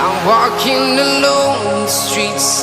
I'm walking alone, the streets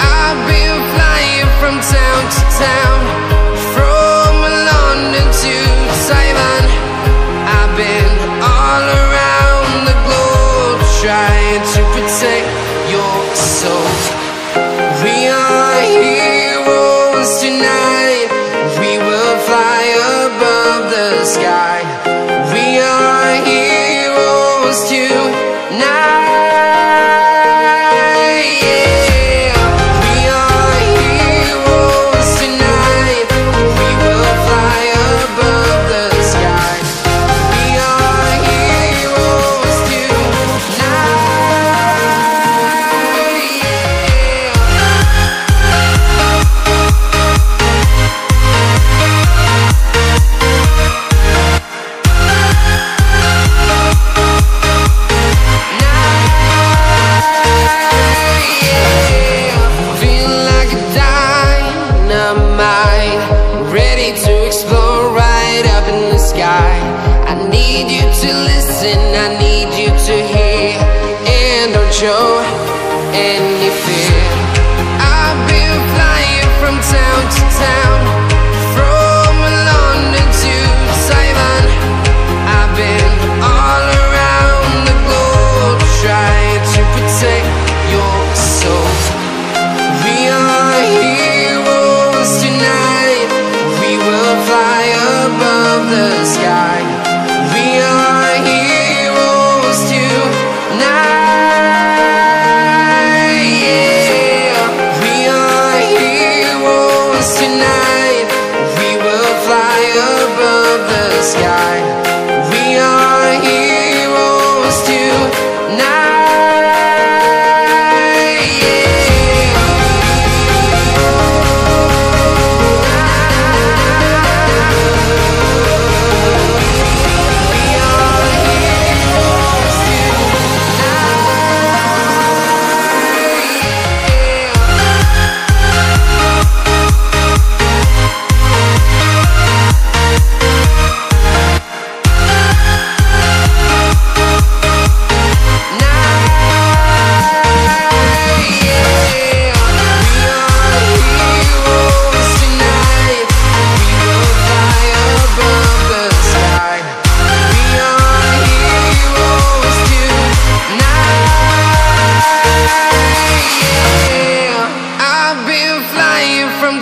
I've been flying from town to town, from London to Taiwan. I've been all around the globe, trying to protect your soul. We are heroes tonight. Sky. We are heroes tonight. Yeah. We are heroes.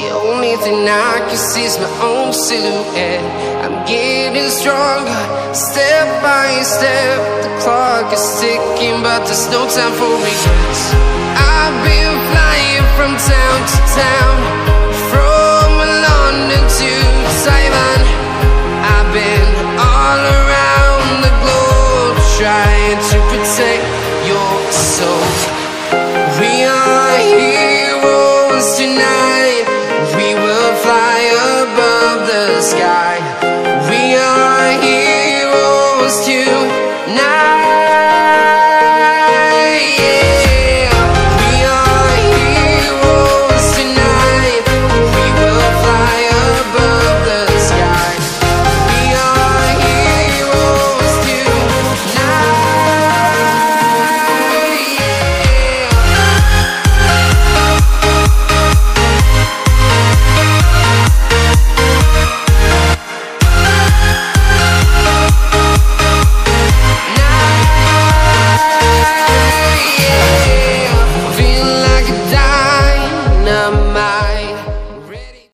The only thing I can see is my own silhouette. I'm getting stronger, step by step. The clock is ticking, but there's no time for regrets. I've been flying from town to town,